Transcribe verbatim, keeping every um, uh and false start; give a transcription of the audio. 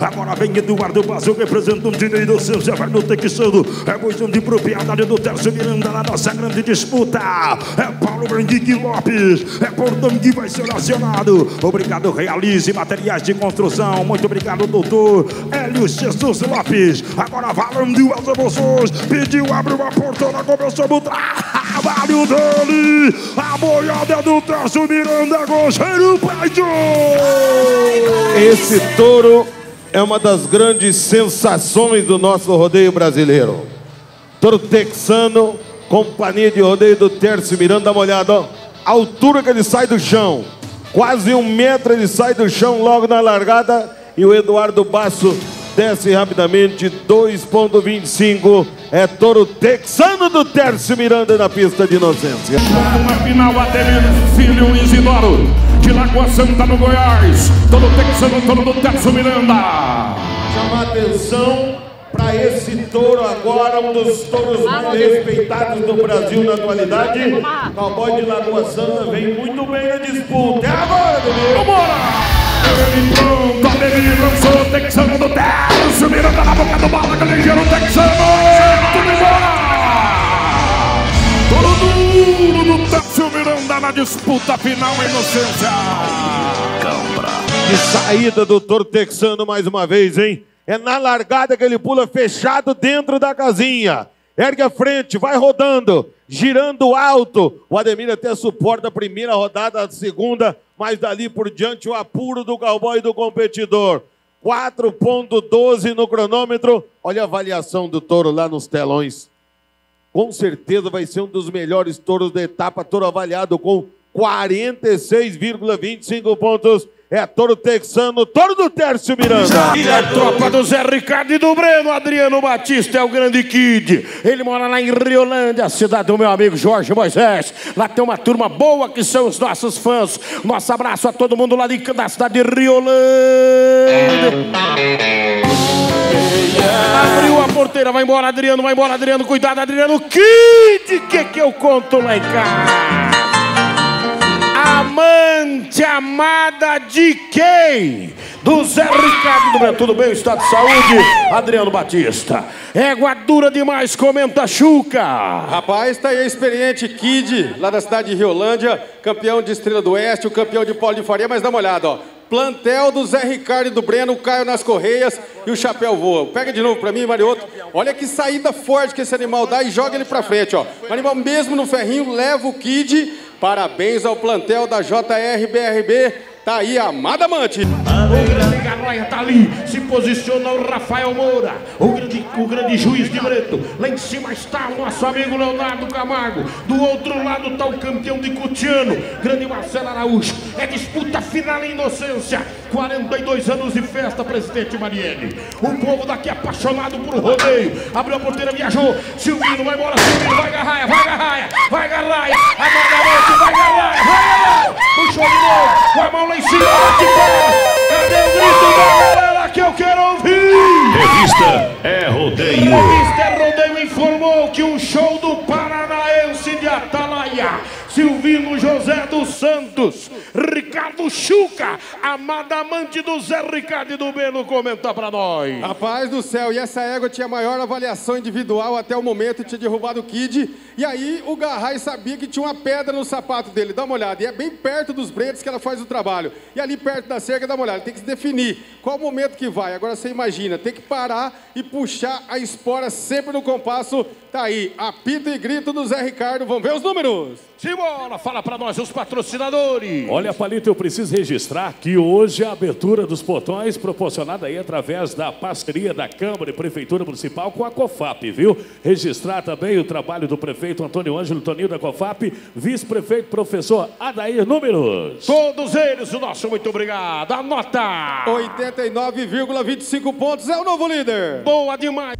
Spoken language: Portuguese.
Agora vem Eduardo Basso representando o do seu Zé Ricardo Texano. É questão de propriedade do Tércio Miranda na nossa grande disputa. É Paulo Branguique Lopes. É cordão que vai ser acionado. Obrigado, Realize Materiais de Construção. Muito obrigado, doutor Hélio Jesus Lopes. Agora valendo as emoções. Pediu, abre uma portona, começou a mudar. Trabalho dele, a boiada do Tércio Miranda, Gocheiro Peijo. Esse touro é uma das grandes sensações do nosso rodeio brasileiro. Touro texano, companhia de rodeio do Tércio Miranda, uma olhada, ó. A altura que ele sai do chão, quase um metro ele sai do chão logo na largada. E o Eduardo Basso desce rapidamente, dois ponto vinte e cinco, é touro texano do Tércio Miranda na pista de Inocência. Na final, Ademir, filho Isidoro, de Lagoa Santa, no Goiás, touro texano, touro do Tércio Miranda. Chama atenção para esse touro agora, um dos touros mais respeitados do Brasil na atualidade. Calbói de Lagoa Santa vem muito bem na disputa, é agora, Ademir! Vambora! Ele pronto, Ademir lançou o texano do Tércio Miranda na boca do bala, galeiro texano, tudo embora! Todo duro do Tércio Miranda na disputa final, Inocência! Que saída do touro texano mais uma vez, hein? É na largada que ele pula fechado dentro da casinha. Ergue a frente, vai rodando, girando alto. O Ademir até suporta a primeira rodada, a segunda, mas dali por diante o apuro do cowboy e do competidor. quatro ponto doze no cronômetro. Olha a avaliação do touro lá nos telões. Com certeza vai ser um dos melhores touros da etapa. Touro avaliado com quarenta e seis vírgula vinte e cinco pontos. É touro texano, touro do Tércio Miranda. E a tropa do Zé Ricardo e do Breno, Adriano Batista é o grande kid. Ele mora lá em Riolândia, cidade do meu amigo Jorge Moisés. Lá tem uma turma boa que são os nossos fãs. Nosso abraço a todo mundo lá de, da cidade de Riolândia. Abriu a porteira, vai embora Adriano, vai embora Adriano. Cuidado Adriano, kid, que que eu conto lá em casa? Amante, amada de quem? Do Zé Ricardo do Breno. Tudo bem? Estado de saúde? Adriano Batista. Égua dura demais, comenta Xuca. Rapaz, tá aí a experiente kid, lá da cidade de Riolândia, campeão de Estrela do Oeste, o campeão de Polo de Faria, mas dá uma olhada, ó. Plantel do Zé Ricardo e do Breno, Caio nas correias e o chapéu voa. Pega de novo pra mim, Mariotto. Olha que saída forte que esse animal dá e joga ele pra frente, ó. O animal mesmo no ferrinho, leva o kid. Parabéns ao plantel da J R B R B. Tá aí a AMADA AMANTE. O Garraia tá ali, se posiciona o Rafael Moura, o grande, o grande juiz de Breno. Lá em cima está o nosso amigo Leonardo Camargo. Do outro lado está o campeão de Cutiano, grande Marcelo Araújo. É disputa final em Inocência. quarenta e dois anos de festa, presidente Marielle. O povo daqui apaixonado por rodeio. Abriu a porteira, viajou. Silvino, vai embora, Silvino. Vai Garraia, vai Garraia, vai Garraia. AMADA AMANTE, vai Garraia, vai Garraia. Puxou de novo, com a mão lá em cima. Cadê o grito da galera que eu quero ouvir? Revista é Rodeio. Revista é Rodeio informou que um show do paranaense de Atalaia, Silvino José dos Santos, Ricardo Chuca, AMADA AMANTE do Zé Ricardo e do Breno, comenta pra nós. Rapaz do céu, e essa égua tinha a maior avaliação individual até o momento, tinha derrubado o kid, e aí o Garraia sabia que tinha uma pedra no sapato dele, dá uma olhada, e é bem perto dos bretes que ela faz o trabalho, e ali perto da cerca, dá uma olhada, tem que se definir qual o momento que vai, agora você imagina, tem que parar e puxar a espora sempre no compasso, tá aí, apito e grito do Zé Ricardo, vamos ver os números. Simbora, fala pra nós os patrocinadores. Olha, Palito, eu preciso registrar que hoje a abertura dos portões proporcionada aí através da parceria da Câmara e Prefeitura Municipal com a COFAP, viu? Registrar também o trabalho do prefeito Antônio Ângelo Toninho da COFAP, vice-prefeito professor Adair Números. Todos eles, o nosso muito obrigado. Anota! oitenta e nove vírgula vinte e cinco pontos, é o novo líder. Boa demais.